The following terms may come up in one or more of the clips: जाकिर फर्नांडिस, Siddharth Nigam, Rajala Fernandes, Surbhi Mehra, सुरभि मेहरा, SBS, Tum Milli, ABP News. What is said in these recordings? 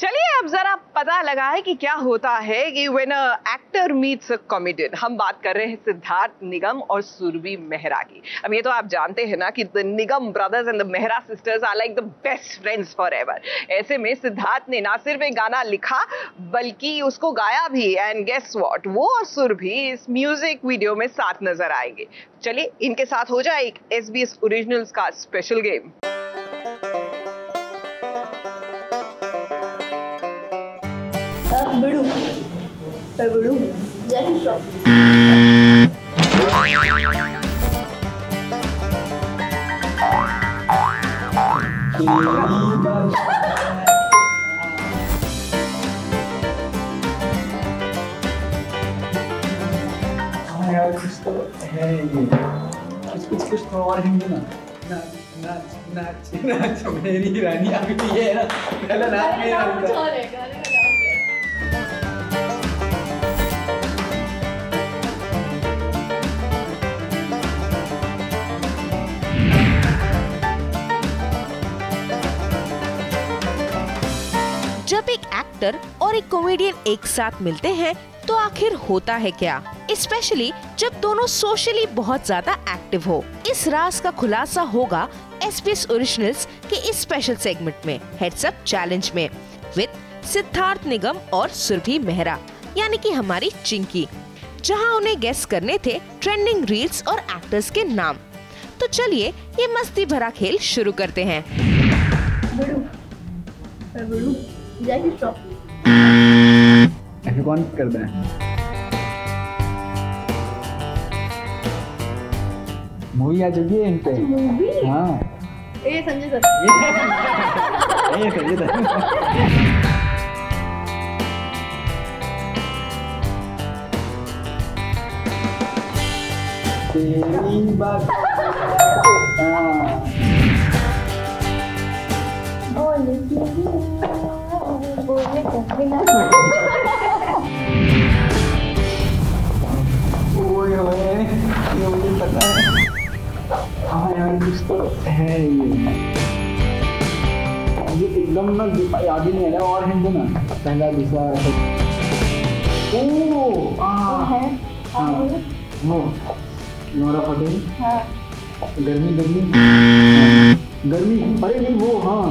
चलिए अब जरा पता लगाएं कि क्या होता है कि when actor meets a comedian. हम बात कर रहे हैं सिद्धार्थ निगम और सुरभि मेहरा की। अब ये तो आप जानते हैं ना कि the Nigam brothers and the Mehra sisters are like the best friends forever एवर। ऐसे में सिद्धार्थ ने ना सिर्फ एक गाना लिखा बल्कि उसको गाया भी, एंड गेस व्हाट, वो और सुरभि इस म्यूजिक वीडियो में साथ नजर आएंगे। चलिए इनके साथ हो जाए एक SBS ओरिजिनल्स का स्पेशल गेम। बड़ू बड़ू जैसी शॉप यार, कुछ तो है ये, कुछ तो और हिंदी ना नाच मेरी रानी। अभी तो ये है ना नाच मेरा एक्टर और एक कॉमेडियन एक साथ मिलते हैं तो आखिर होता है क्या, स्पेशली जब दोनों सोशली बहुत ज्यादा एक्टिव हो। इस राज का खुलासा होगा SBS ओरिजिनल्स के इस स्पेशल सेगमेंट में, हेड्स अप चैलेंज में, विद सिद्धार्थ निगम और सुरभि मेहरा यानी कि हमारी चिंकी, जहां उन्हें गेस करने थे ट्रेंडिंग रील्स और एक्टर्स के नाम। तो चलिए ये मस्ती भरा खेल शुरू करते हैं। बड़ू। ऐसे कौन करता है? मूवी आ चुकी है इन पे। मूवी? हाँ। ये समझे सर। ये समझे सर। तेरी बात। हाँ। ये मुझे पता है। हाँ यार, कुछ तो है ये एकदम ना याद ही नहीं है। और हिंदी ना पहला दूसरा नोरा पटेल। गर्मी गर्मी गर्मी अरे नहीं वो हाँ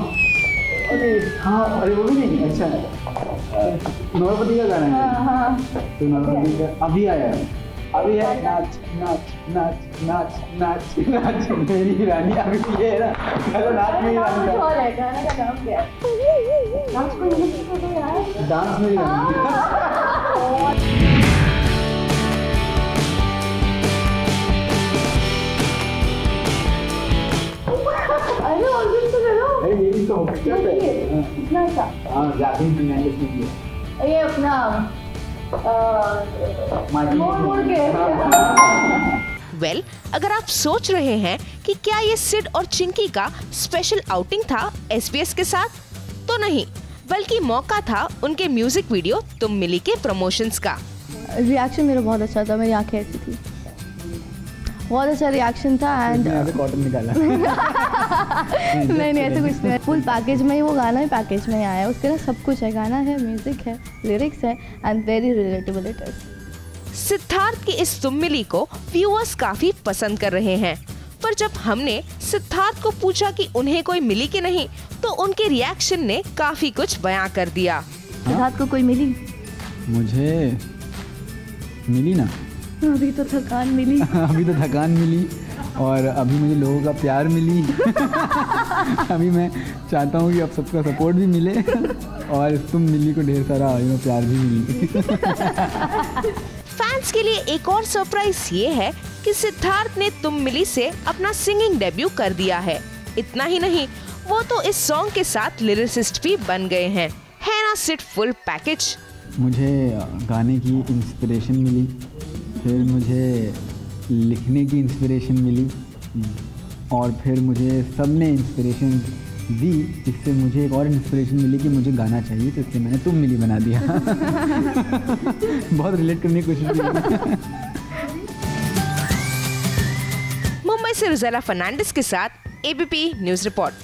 अरे हाँ अरे वो भी नहीं। अच्छा नौरपति का गाना है। हाँ। तो नौरपति का अभी आया नाच नाच नाच नाच नाच नाच मेरी रानी। अभी ये है ना चलो नाच मेरी रानी गाना का नाम क्या है? नाच कोई नहीं तो यार डांस मेरी रानी। तो क्या है इतना सा? हां जाकिर फर्नांडिस ने किया ये अपना मोड़ के। वेल, अगर आप सोच रहे हैं कि क्या ये सिड और चिंकी का स्पेशल आउटिंग था SBS के साथ, तो नहीं, बल्कि मौका था उनके म्यूजिक वीडियो तुम मिली के प्रमोशंस का। रिएक्शन मेरा बहुत अच्छा था, मेरी आंखें ऐसी थी, बहुत अच्छा रिएक्शन था। एंड कॉटन निकाला नहीं ऐसे कुछ नहीं, फुल पैकेज में ही वो गाना ही पैकेज में आया। उसके ना सब कुछ है, गाना है, म्यूजिक है, लिरिक्स है, and very relatable it is. Siddharth की इस तुम मिली को व्यूअर्स काफी पसंद कर रहे हैं, पर जब हमने सिद्धार्थ को पूछा कि उन्हें कोई मिली कि नहीं, तो उनके रिएक्शन ने काफी कुछ बयां कर दिया। सिद्धार्थ को कोई मिली? मुझे मिली ना, अभी तो थकान मिली और अभी मुझे लोगों का प्यार मिली। अभी मैं चाहता हूँ कि आप सबका सपोर्ट भी मिले और तुम मिली को ढेर सारा प्यार भी मिली। फैंस के लिए एक और सरप्राइज ये है कि सिद्धार्थ ने तुम मिली से अपना सिंगिंग डेब्यू कर दिया है। इतना ही नहीं, वो तो इस सॉन्ग के साथ लिरिसिस्ट भी बन गए हैं, है ना सिर्फ फुल पैकेज। मुझे गाने की इंस्पिरेशन मिली, फिर मुझे लिखने की इंस्पिरेशन मिली, और फिर मुझे सबने इंस्पिरेशन दी, जिससे मुझे एक और इंस्पिरेशन मिली कि मुझे गाना चाहिए, तो इससे मैंने तुम मिली बना दिया। बहुत रिलेट करने की कोशिश की। मुंबई से रजाला फर्नांडिस के साथ ABP न्यूज़ रिपोर्ट।